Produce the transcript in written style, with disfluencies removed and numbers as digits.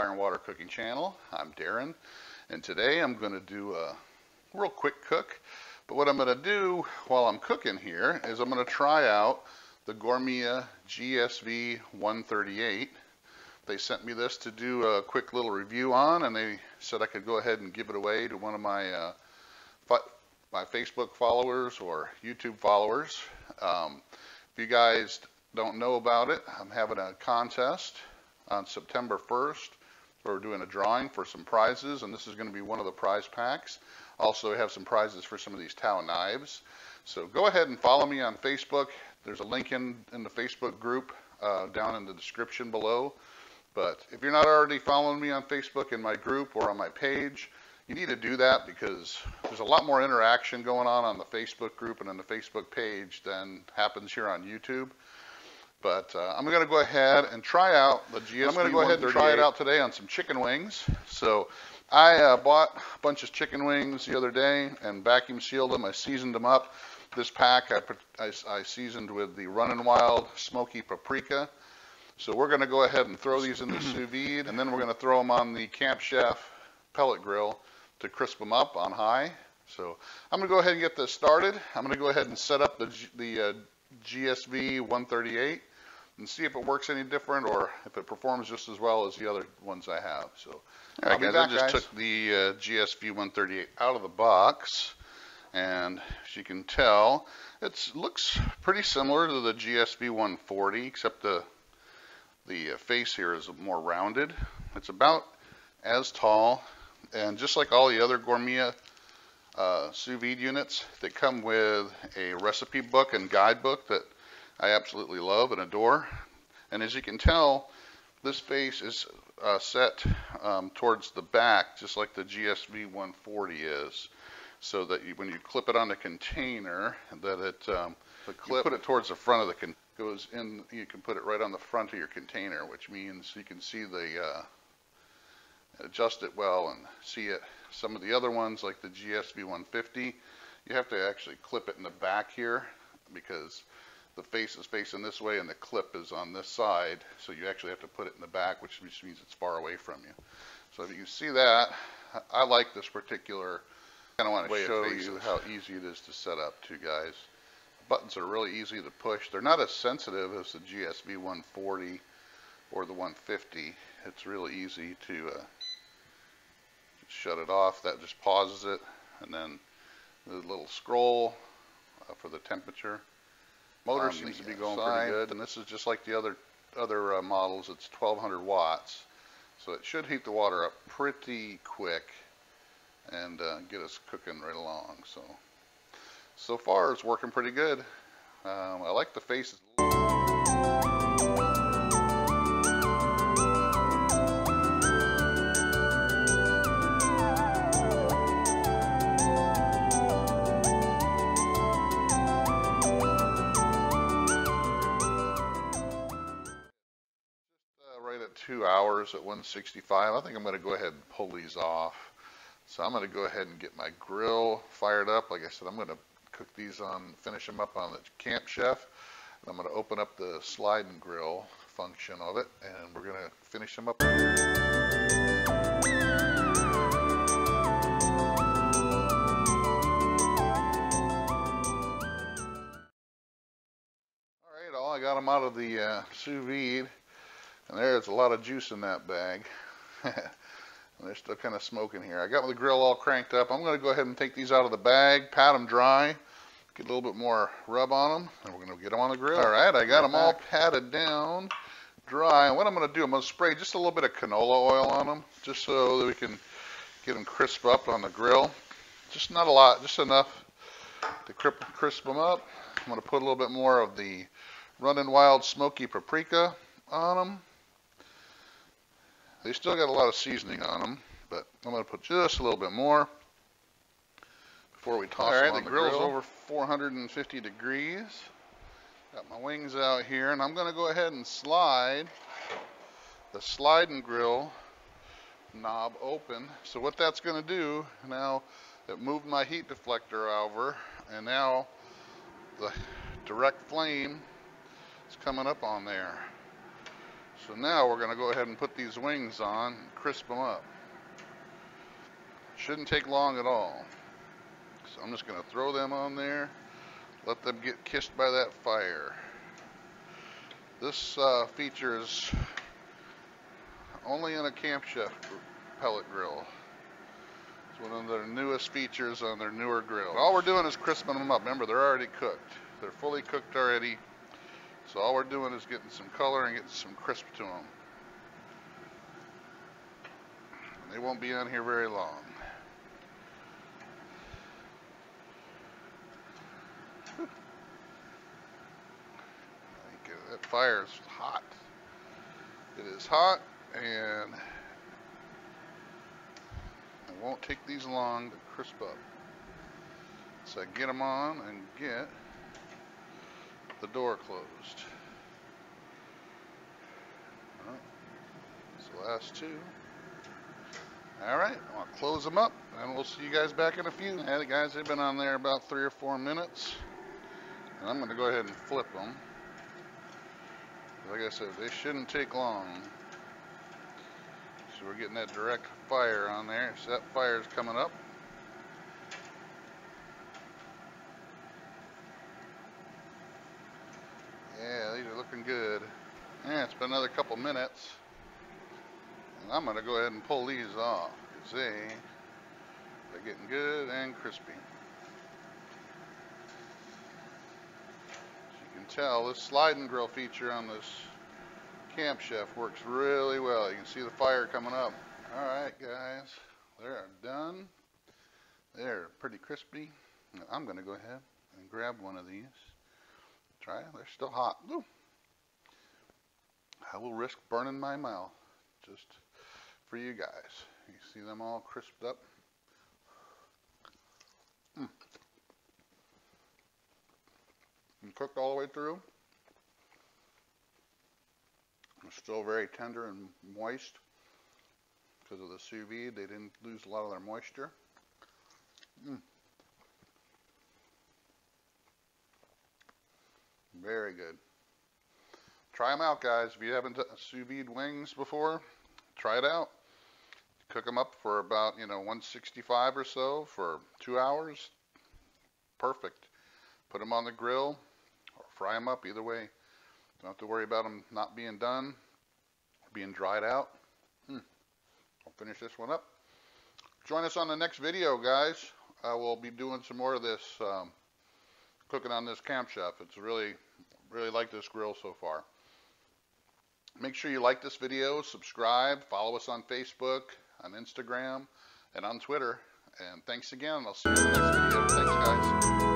Fire and Water Cooking Channel. I'm Darren, and today I'm going to do a real quick cook. But what I'm going to do while I'm cooking here is I'm going to try out the Gourmia GSV-138. They sent me this to do a quick little review on, and they said I could go ahead and give it away to one of my my Facebook followers or YouTube followers. If you guys don't know about it, I'm having a contest on September 1st. We're doing a drawing for some prizes, and this is going to be one of the prize packs. Also, we have some prizes for some of these Tao knives. So go ahead and follow me on Facebook. There's a link in the Facebook group down in the description below. But if you're not already following me on Facebook in my group or on my page, you need to do that because there's a lot more interaction going on the Facebook group and on the Facebook page than happens here on YouTube. But I'm going to go ahead and try out the GSV-138. I'm going to go ahead and try it out today on some chicken wings. So I bought a bunch of chicken wings the other day and vacuum sealed them. I seasoned them up. This pack I seasoned with the Runnin' Wild Smoky Paprika. So we're going to go ahead and throw these in the sous vide, and then we're going to throw them on the Camp Chef pellet grill to crisp them up on high. So I'm going to go ahead and get this started. I'm going to go ahead and set up the GSV-138. And see if it works any different or if it performs just as well as the other ones I have. So, all right, guys, I just took the GSV-138 out of the box, and as you can tell, it looks pretty similar to the GSV-140, except the face here is more rounded. It's about as tall, and just like all the other Gourmia sous vide units, they come with a recipe book and guidebook that I absolutely love and adore. And as you can tell, this face is set towards the back, just like the GSV-140 is, so that when you clip it on the container, that it you put it towards the front of the container. Goes in. You can put it right on the front of your container, which means you can see the adjust it well and see it. Some of the other ones, like the GSV-150, you have to actually clip it in the back here because the face is facing this way and the clip is on this side, so you actually have to put it in the back, which means it's far away from you. So if you can see that, I like this particular kind of want to show you how easy it is to set up too, guys. The buttons are really easy to push. They're not as sensitive as the GSV-140 or the 150. It's really easy to just shut it off. That just pauses it, and then the little scroll for the temperature. Motor seems to be going pretty good, and this is just like the other models. It's 1200 watts, so it should heat the water up pretty quick and get us cooking right along. So far, it's working pretty good. I like the faces. Hours at 165. I think I'm going to go ahead and pull these off. So I'm going to go ahead and get my grill fired up. Like I said, I'm going to cook these on, finish them up on the Camp Chef. And I'm going to open up the slide and grill function of it, and we're going to finish them up. All right, I got them out of the sous vide. And there's a lot of juice in that bag. And they're still kind of smoking here. I got the grill all cranked up. I'm going to go ahead and take these out of the bag, pat them dry, get a little bit more rub on them, and we're going to get them on the grill. All right, I got them all patted down, dry. And what I'm going to do, I'm going to spray just a little bit of canola oil on them, just so that we can get them crisp up on the grill. Just not a lot, just enough to crisp them up. I'm going to put a little bit more of the Runnin' Wild Smoky Paprika on them. They still got a lot of seasoning on them, but I'm going to put just a little bit more before we toss them on the grill. All right, the grill's over 450 degrees. Got my wings out here, and I'm going to go ahead and slide the slide and grill knob open. So what that's going to do, now it moved my heat deflector over, and now the direct flame is coming up on there. So now we're going to go ahead and put these wings on and crisp them up. Shouldn't take long at all. So I'm just going to throw them on there, let them get kissed by that fire. This feature is only in a Camp Chef pellet grill. It's one of their newest features on their newer grill. All we're doing is crisping them up. Remember, they're already cooked. They're fully cooked already. So all we're doing is getting some color and getting some crisp to them. And they won't be on here very long. That fire is hot. It is hot, and it won't take these long to crisp up. So I get them on and get the door closed. All right. That's the last two. All right, I'm gonna close them up, and we'll see you guys back in a few. Yeah, the guys have been on there about 3 or 4 minutes, and I'm gonna go ahead and flip them. Like I said, they shouldn't take long. So we're getting that direct fire on there. So that fire is coming up. Yeah, these are looking good. Yeah, it's been another couple minutes. And I'm going to go ahead and pull these off, because they're getting good and crispy. Tell this slide and grill feature on this Camp Chef works really well. You can see the fire coming up. All right, guys, they're done. They're pretty crispy. Now I'm going to go ahead and grab one of these. Try it. They're still hot. Woo. I will risk burning my mouth just for you guys. You see them all crisped up. Mm. And cooked all the way through. It's still very tender and moist because of the sous vide. They didn't lose a lot of their moisture. Mm. Very good. Try them out, guys. If you haven't done sous vide wings before, try it out. Cook them up for about 165 or so for 2 hours. Perfect. Put them on the grill. Fry them up, either way. Don't have to worry about them not being done, being dried out. I'll finish this one up. Join us on the next video, guys. I will be doing some more of this cooking on this Camp Chef. It's really like this grill so far. Make sure you like this video, subscribe, follow us on Facebook, on Instagram, and on Twitter. And thanks again. I'll see you in the next video. Thanks, guys.